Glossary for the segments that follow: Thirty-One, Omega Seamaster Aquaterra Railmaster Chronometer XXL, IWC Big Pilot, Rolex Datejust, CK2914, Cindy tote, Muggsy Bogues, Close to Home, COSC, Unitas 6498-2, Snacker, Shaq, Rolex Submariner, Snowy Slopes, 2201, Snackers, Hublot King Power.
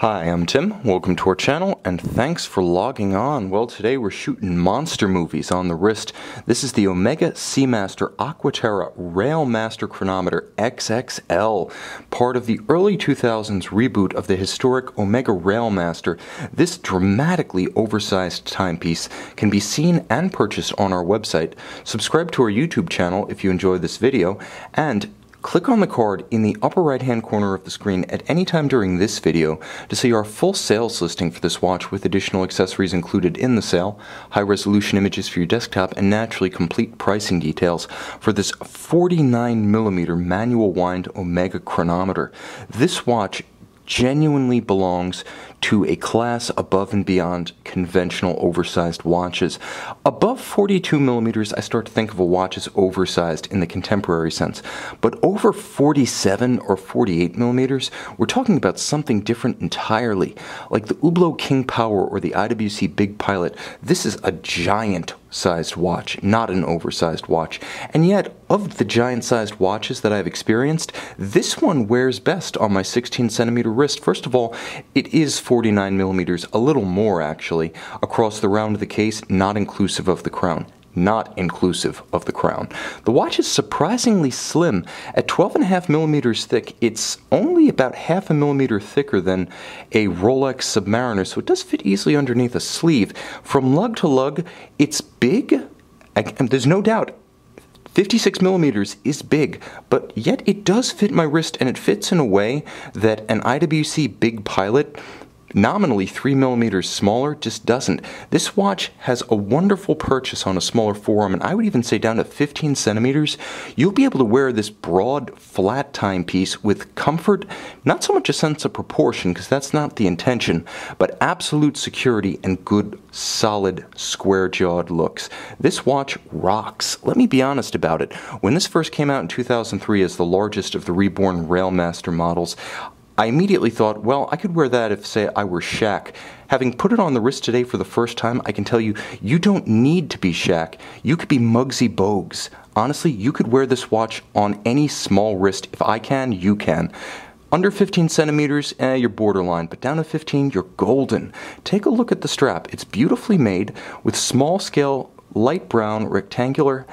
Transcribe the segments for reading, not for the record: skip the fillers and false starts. Hi, I'm Tim, welcome to our channel, and thanks for logging on. Well, today we're shooting monster movies on the wrist. This is the Omega Seamaster Aquaterra Railmaster Chronometer XXL, part of the early 2000s reboot of the historic Omega Railmaster. This dramatically oversized timepiece can be seen and purchased on our website. Subscribe to our YouTube channel if you enjoy this video, and click on the card in the upper right hand corner of the screen at any time during this video to see our full sales listing for this watch with additional accessories included in the sale, high resolution images for your desktop, and naturally complete pricing details for this 49mm manual wind Omega chronometer. This watch genuinely belongs to a class above and beyond conventional oversized watches. Above 42mm, I start to think of a watch as oversized in the contemporary sense, but over 47 or 48mm, we're talking about something different entirely. Like the Hublot King Power or the IWC Big Pilot, this is a giant sized watch, not an oversized watch. And yet, of the giant sized watches that I've experienced, this one wears best on my 16cm wrist. First of all, it is 49mm, a little more actually, across the round of the case, not inclusive of the crown. The watch is surprisingly slim. At 12.5mm thick, it's only about 0.5mm thicker than a Rolex Submariner, so it does fit easily underneath a sleeve. From lug to lug, it's big, and there's no doubt 56mm is big, but yet it does fit my wrist, and it fits in a way that an IWC Big Pilot, nominally 3mm smaller, just doesn't. This watch has a wonderful purchase on a smaller forearm, and I would even say down to 15cm, you'll be able to wear this broad, flat timepiece with comfort, not so much a sense of proportion, because that's not the intention, but absolute security and good, solid, square-jawed looks. This watch rocks. Let me be honest about it. When this first came out in 2003 as the largest of the reborn Railmaster models, I immediately thought, well, I could wear that if, say, I were Shaq. Having put it on the wrist today for the first time, I can tell you, you don't need to be Shaq. You could be Muggsy Bogues. Honestly, you could wear this watch on any small wrist. If I can, you can. Under 15cm, you're borderline, but down to 15, you're golden. Take a look at the strap. It's beautifully made with small scale, light brown, rectangular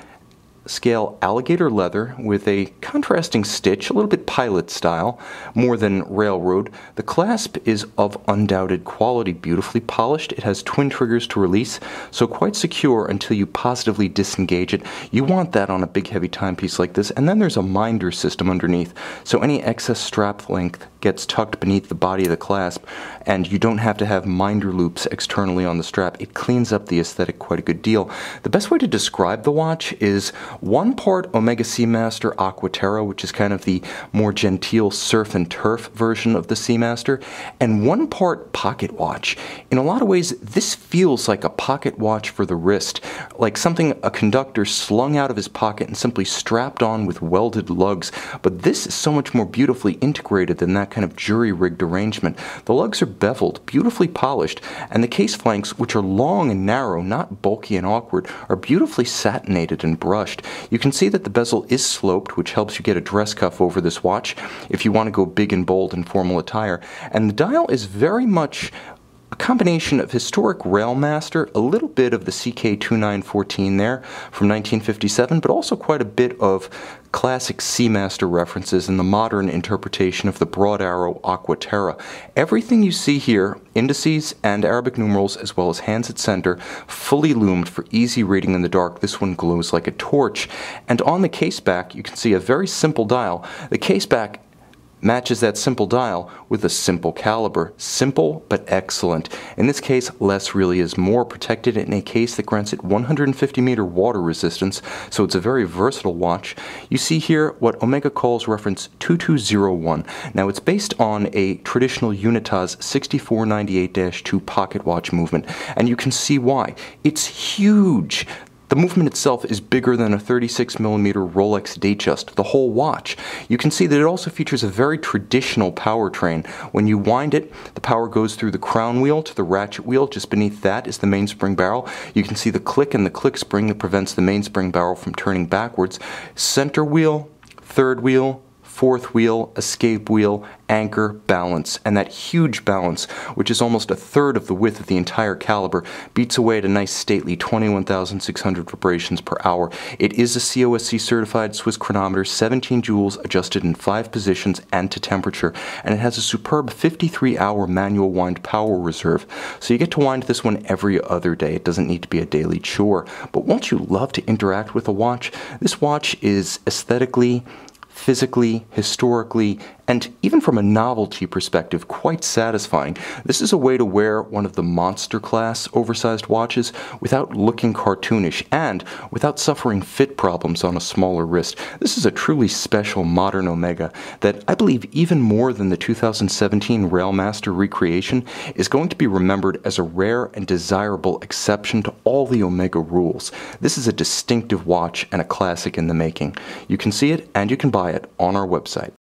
scale alligator leather with a contrasting stitch, a little bit pilot style, more than railroad. The clasp is of undoubted quality, beautifully polished. It has twin triggers to release, so quite secure until you positively disengage it. You want that on a big heavy timepiece like this, and then there's a minder system underneath, so any excess strap length gets tucked beneath the body of the clasp, and you don't have to have minder loops externally on the strap. It cleans up the aesthetic quite a good deal. The best way to describe the watch is one part Omega Seamaster Aquaterra, which is kind of the more genteel surf and turf version of the Seamaster, and one part pocket watch. In a lot of ways, this feels like a pocket watch for the wrist, like something a conductor slung out of his pocket and simply strapped on with welded lugs. But this is so much more beautifully integrated than that kind of jury-rigged arrangement. The lugs are beveled, beautifully polished, and the case flanks, which are long and narrow, not bulky and awkward, are beautifully satinated and brushed. You can see that the bezel is sloped, which helps you get a dress cuff over this watch if you want to go big and bold in formal attire. And the dial is very much a combination of historic Railmaster, a little bit of the CK2914 there from 1957, but also quite a bit of classic Seamaster references and the modern interpretation of the broad arrow Aquaterra. Everything you see here, indices and Arabic numerals, as well as hands at center, fully loomed for easy reading in the dark. This one glows like a torch. And on the case back, you can see a very simple dial. The case back matches that simple dial with a simple caliber. Simple but excellent. In this case, less really is more, protected in a case that grants it 150m water resistance, so it's a very versatile watch. You see here what Omega calls reference 2201. Now it's based on a traditional Unitas 6498-2 pocket watch movement, and you can see why. It's huge. The movement itself is bigger than a 36mm Rolex Datejust, the whole watch. You can see that it also features a very traditional powertrain. When you wind it, the power goes through the crown wheel to the ratchet wheel. Just beneath that is the mainspring barrel. You can see the click and the click spring that prevents the mainspring barrel from turning backwards. Center wheel, third wheel, fourth wheel, escape wheel, anchor, balance, and that huge balance, which is almost a third of the width of the entire caliber, beats away at a nice stately 21,600 vibrations per hour. It is a COSC certified Swiss chronometer, 17 joules, adjusted in 5 positions and to temperature, and it has a superb 53-hour manual wind power reserve, so you get to wind this one every other day. It doesn't need to be a daily chore, but won't you love to interact with a watch? This watch is aesthetically, physically, historically, and even from a novelty perspective, quite satisfying. This is a way to wear one of the monster class oversized watches without looking cartoonish and without suffering fit problems on a smaller wrist. This is a truly special modern Omega that I believe, even more than the 2017 Railmaster recreation, is going to be remembered as a rare and desirable exception to all the Omega rules. This is a distinctive watch and a classic in the making. You can see it and you can buy it on our website.